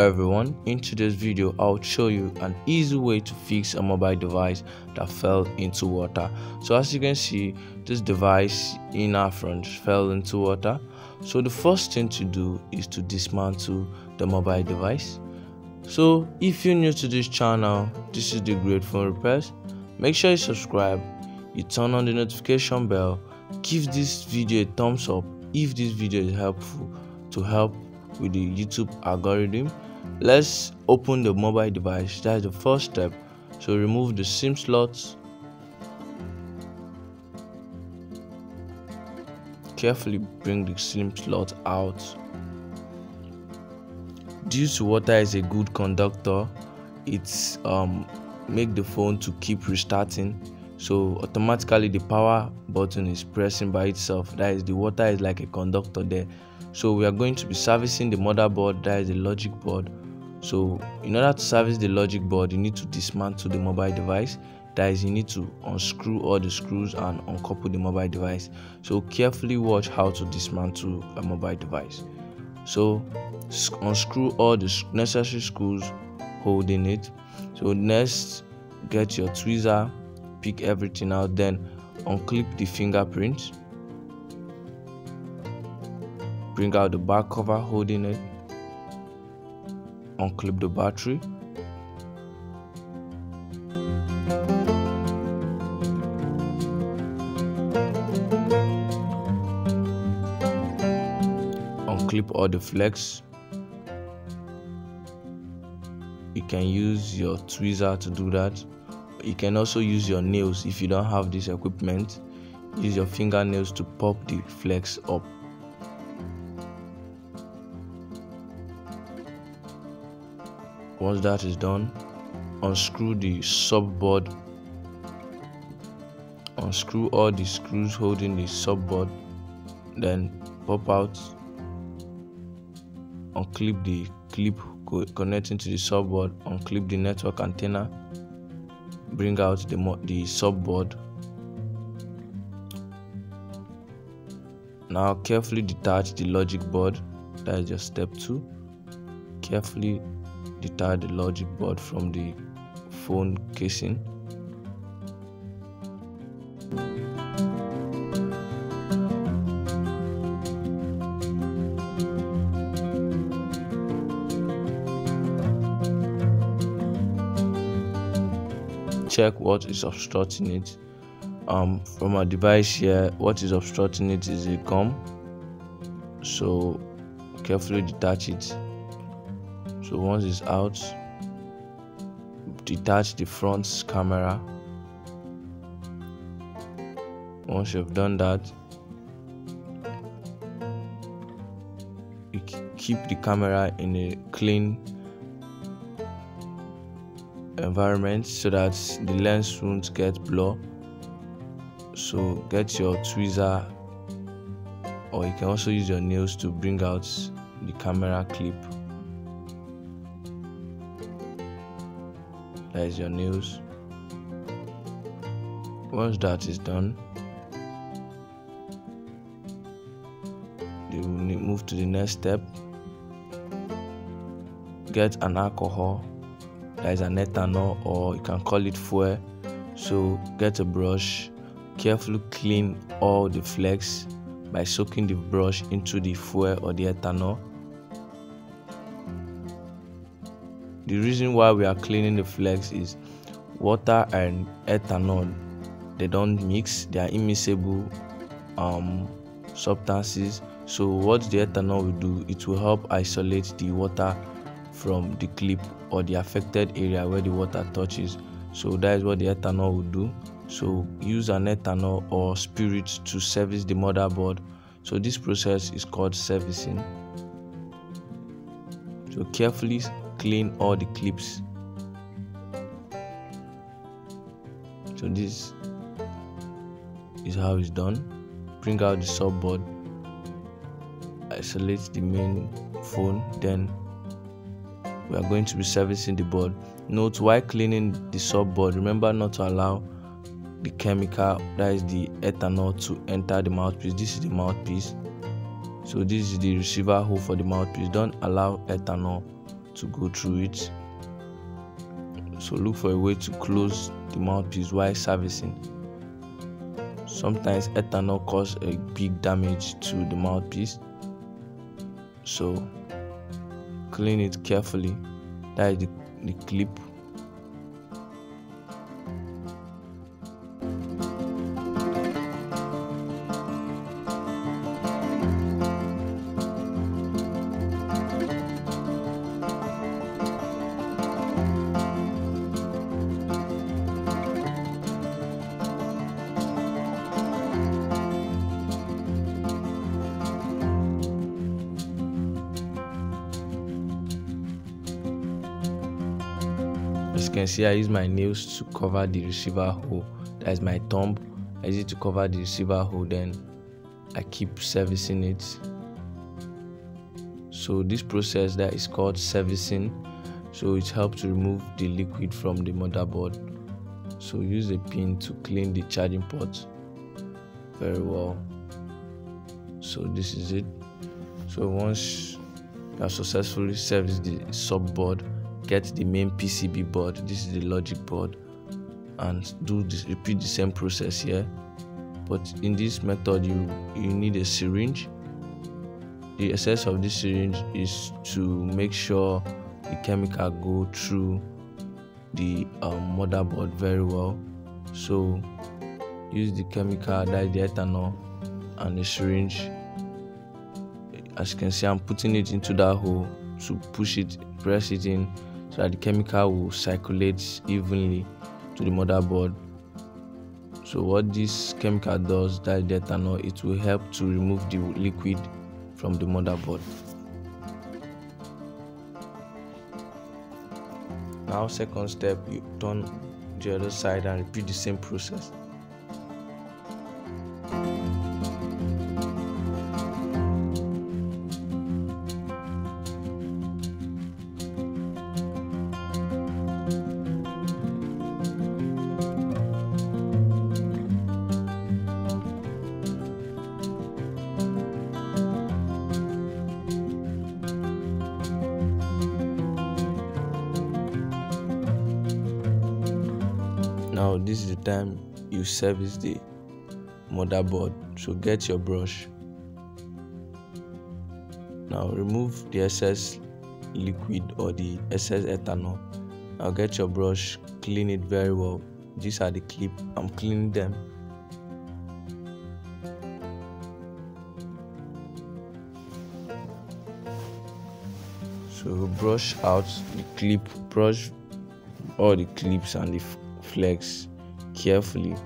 Hello everyone, in today's video I'll show you an easy way to fix a mobile device that fell into water. So as you can see, this device in our front fell into water. So the first thing to do is to dismantle the mobile device. So if you're new to this channel, this is the Great Phone Repairs. Make sure you subscribe, you turn on the notification bell, give this video a thumbs up if this video is helpful to help with the YouTube algorithm. Let's open the mobile device. That's the first step. So remove the SIM slots. Carefully bring the SIM slot out. Due to water is a good conductor, it's make the phone to keep restarting. So automatically the power button is pressing by itself. That is, the water is like a conductor there. So we are going to be servicing the motherboard, that is the logic board. So in order to service the logic board, you need to dismantle the mobile device. That is, you need to unscrew all the screws and uncouple the mobile device. So carefully watch how to dismantle a mobile device. So unscrew all the necessary screws holding it. So next, get your tweezer, pick everything out, then unclip the fingerprint. Bring out the back cover holding it, unclip the battery, unclip all the flex. You can use your tweezer to do that. You can also use your nails. If you don't have this equipment, use your fingernails to pop the flex up. Once that is done, unscrew the subboard. Unscrew all the screws holding the subboard, then pop out, unclip the clip connecting to the subboard, unclip the network antenna, bring out the subboard. Now carefully detach the logic board. That is just step 2. Carefully detach the logic board from the phone casing. Check what is obstructing it. From our device here, what is obstructing it is a gum. So carefully detach it. So once it's out, detach the front camera. Once you've done that, you keep the camera in a clean environment so that the lens won't get blur. So get your tweezer, or you can also use your nails to bring out the camera clip. That is your nails. Once that is done, you will move to the next step. Get an alcohol, that is an ethanol, or you can call it fuel. So get a brush, carefully clean all the flakes by soaking the brush into the fuel or the ethanol. The reason why we are cleaning the flex is water and ethanol, they don't mix, they are immiscible substances. So what the ethanol will do, it will help isolate the water from the clip or the affected area where the water touches. So that is what the ethanol will do. So use an ethanol or spirit to service the motherboard. So this process is called servicing. So carefully clean all the clips. So this is how it's done. Bring out the subboard, isolate the main phone, then we are going to be servicing the board. Note, while cleaning the subboard, remember not to allow the chemical, that is the ethanol, to enter the mouthpiece. This is the mouthpiece. So this is the receiver hole for the mouthpiece. Don't allow ethanol to go through it. So look for a way to close the mouthpiece while servicing. Sometimes ethanol causes a big damage to the mouthpiece, so clean it carefully. That is the clip. As you can see, I use my nails to cover the receiver hole. That is my thumb. I use it to cover the receiver hole, then I keep servicing it. So this process that is called servicing, so it helps to remove the liquid from the motherboard. So use a pin to clean the charging port very well. So this is it. So once you have successfully serviced the subboard, get the main PCB board. This is the logic board, and do this, repeat the same process here. But in this method, you need a syringe. The essence of this syringe is to make sure the chemical go through the motherboard very well. So use the chemical, that is the ethanol, and the syringe. As you can see, I'm putting it into that hole to push it, press it in, so that the chemical will circulate evenly to the motherboard. So what this chemical does, that ethanol, it will help to remove the liquid from the motherboard. Now, second step, you turn the other side and repeat the same process. Now this is the time you service the motherboard, so get your brush. Now remove the excess liquid or the excess ethanol. Now get your brush, clean it very well. These are the clips, I'm cleaning them. So brush out the clip, brush all the clips and the flex carefully.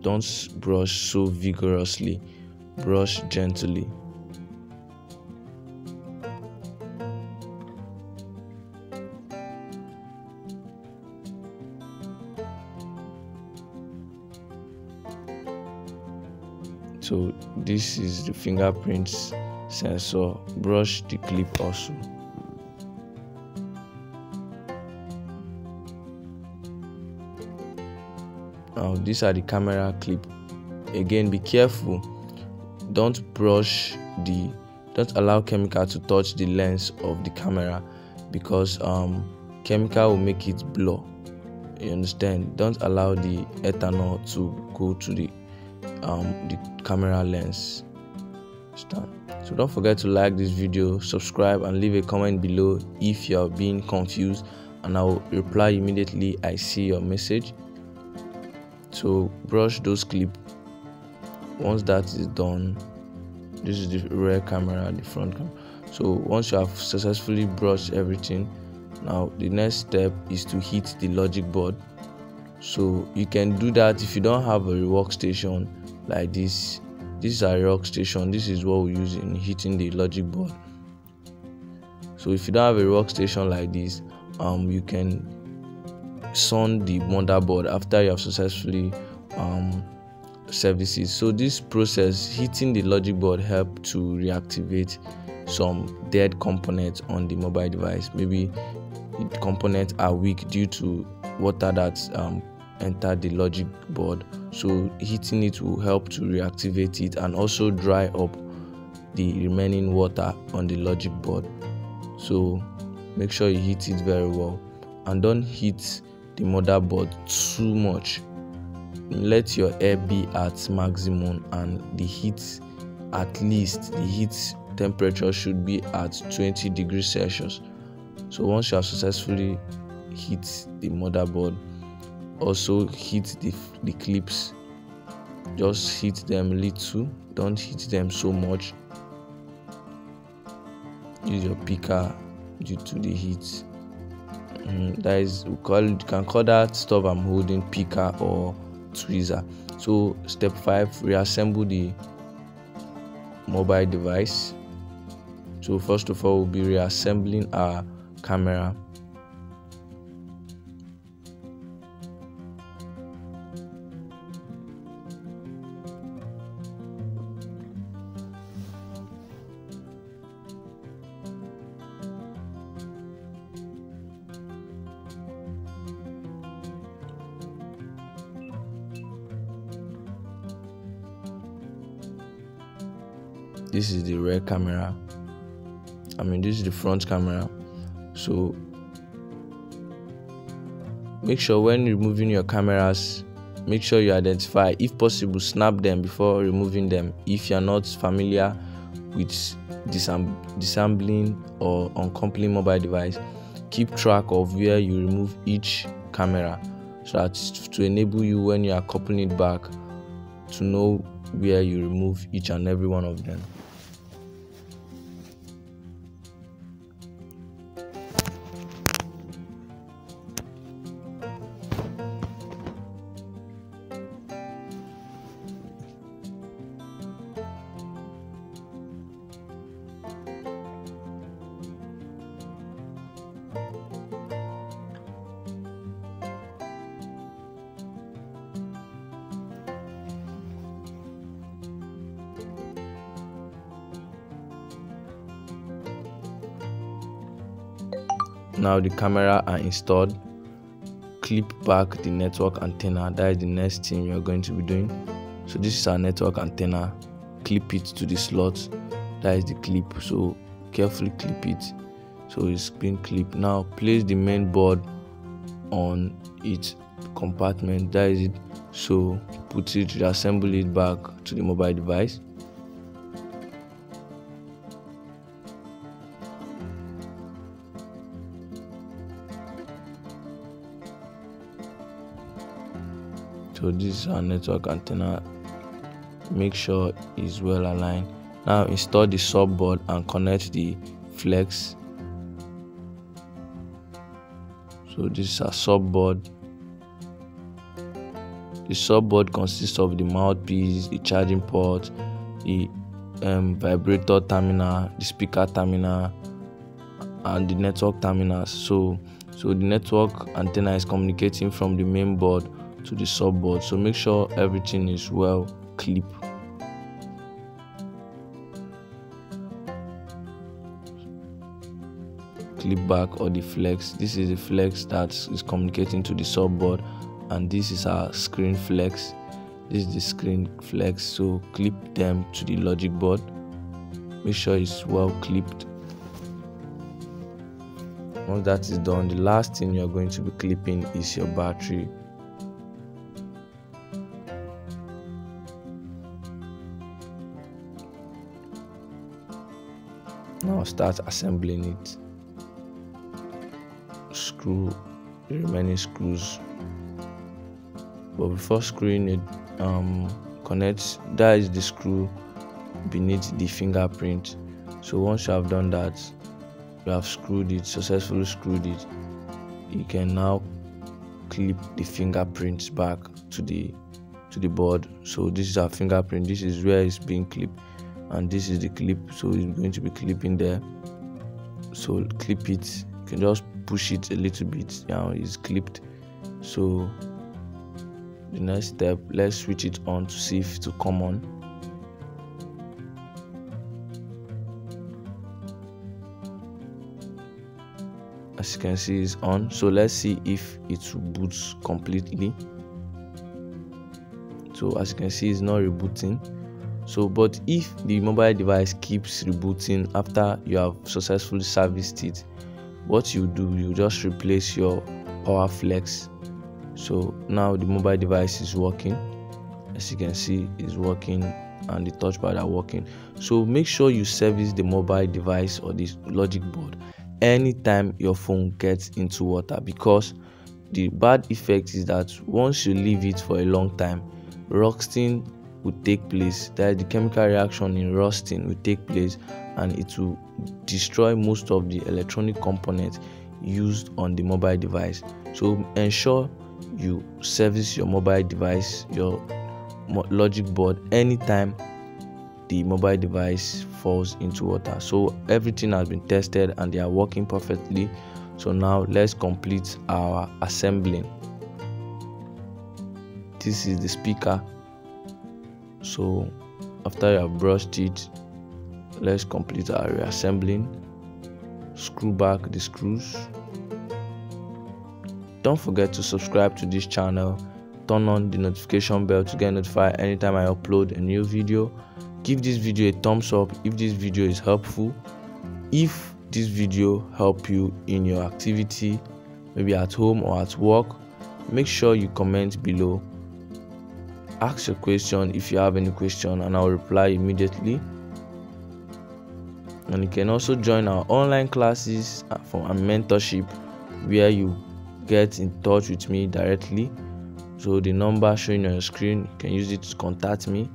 Don't brush so vigorously, brush gently. So this is the fingerprints sensor. Brush the clip also. Now these are the camera clip. Again, be careful. Don't allow chemical to touch the lens of the camera, because chemical will make it blur. You understand? Don't allow the ethanol to go to the camera lens. Understand? So don't forget to like this video, subscribe, and leave a comment below if you are being confused, and I will reply immediately I see your message. So brush those clips. Once that is done, this is the rear camera, the front camera. So once you have successfully brushed everything, now the next step is to heat the logic board. So you can do that if you don't have a workstation like this. This is our workstation. This is what we use in heating the logic board. So if you don't have a workstation like this, you can sun the motherboard after you have successfully serviced. So this process, heating the logic board, help to reactivate some dead components on the mobile device. Maybe the components are weak due to water that entered the logic board, so heating it will help to reactivate it and also dry up the remaining water on the logic board. So make sure you heat it very well, and don't heat the motherboard too much. Let your air be at maximum, and the heat, at least the heat temperature should be at 20 degrees Celsius. So once you have successfully heat the motherboard, also heat the clips. Just heat them little, don't heat them so much. Use your picker due to the heat. That is, you can call that stuff I'm holding picker or tweezer. So step 5, reassemble the mobile device. So first of all, we'll be reassembling our camera. This is the rear camera. This is the front camera. So make sure when removing your cameras, make sure you identify, if possible snap them before removing them if you're not familiar with disassembling or uncoupling mobile device. Keep track of where you remove each camera, so that to enable you when you are coupling it back to know where you remove each and every one of them. Now the camera are installed, clip back the network antenna. That is the next thing you're going to be doing. So this is our network antenna. Clip it to the slot. That is the clip. So carefully clip it. So it's been clipped. Now place the main board on its compartment. That is it. So put it, reassemble it back to the mobile device. So this is our network antenna. Make sure it's well aligned. Now install the sub board and connect the flex. So this is our sub board. The sub board consists of the mouthpiece, the charging port, the vibrator terminal, the speaker terminal, and the network terminals. So the network antenna is communicating from the main board to the sub board, so make sure everything is well clipped. Clip back or the flex. This is the flex that is communicating to the sub board, and this is our screen flex. This is the screen flex. So clip them to the logic board. Make sure it's well clipped. Once that is done, the last thing you're going to be clipping is your battery. Now start assembling it. Screw the remaining screws, but before screwing it, connect, that is the screw beneath the fingerprint. So once you have done that, you have screwed it, successfully screwed it, you can now clip the fingerprints back to the board. So this is our fingerprint, this is where it's being clipped, and this is the clip. So it's going to be clipping there. So clip it, you can just push it a little bit. Now it's clipped. So the next step, let's switch it on to see if it will come on. As you can see, it's on. So let's see if it boots completely. So as you can see, it's not rebooting. So, but if the mobile device keeps rebooting after you have successfully serviced it, what you do, you just replace your power flex. So now the mobile device is working, as you can see, is working, and the touchpad are working. So make sure you service the mobile device or this logic board anytime your phone gets into water, because the bad effect is that once you leave it for a long time, rusting will take place. That is, the chemical reaction in rusting will take place, and it will destroy most of the electronic components used on the mobile device. So ensure you service your mobile device, your logic board, anytime the mobile device falls into water. So everything has been tested and they are working perfectly. So now let's complete our assembling. This is the speaker. So after you have brushed it, let's complete our reassembling. Screw back the screws. Don't forget to subscribe to this channel. Turn on the notification bell to get notified anytime I upload a new video. Give this video a thumbs up if this video is helpful. If this video helped you in your activity, maybe at home or at work, make sure you comment below. Ask your question if you have any question, and I'll reply immediately. And you can also join our online classes for a mentorship, where you get in touch with me directly. So the number showing on your screen, you can use it to contact me.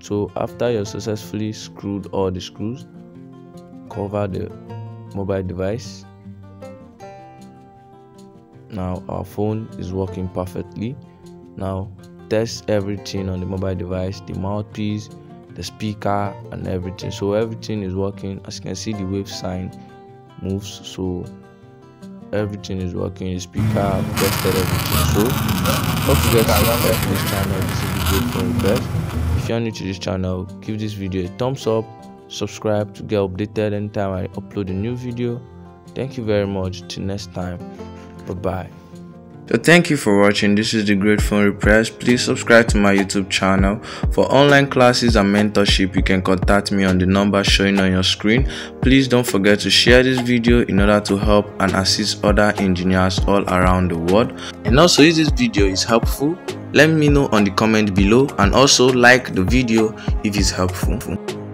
So after you successfully screwed all the screws, cover the mobile device. Now our phone is working perfectly. Now test everything on the mobile device, the mouthpiece, the speaker, and everything. So everything is working. As you can see, the wave sign moves, so everything is working. The speaker, I've tested everything. So don't forget to subscribe to this channel. This is the Great Tech Tech. If you are new to this channel, give this video a thumbs up, subscribe to get updated anytime I upload a new video. Thank you very much. Till next time, bye bye. So thank you for watching. This is the Great Phone Repairs. Please subscribe to my YouTube channel. For online classes and mentorship, you can contact me on the number showing on your screen. Please don't forget to share this video in order to help and assist other engineers all around the world. And also, if this video is helpful, let me know on the comment below, and also like the video if it's helpful.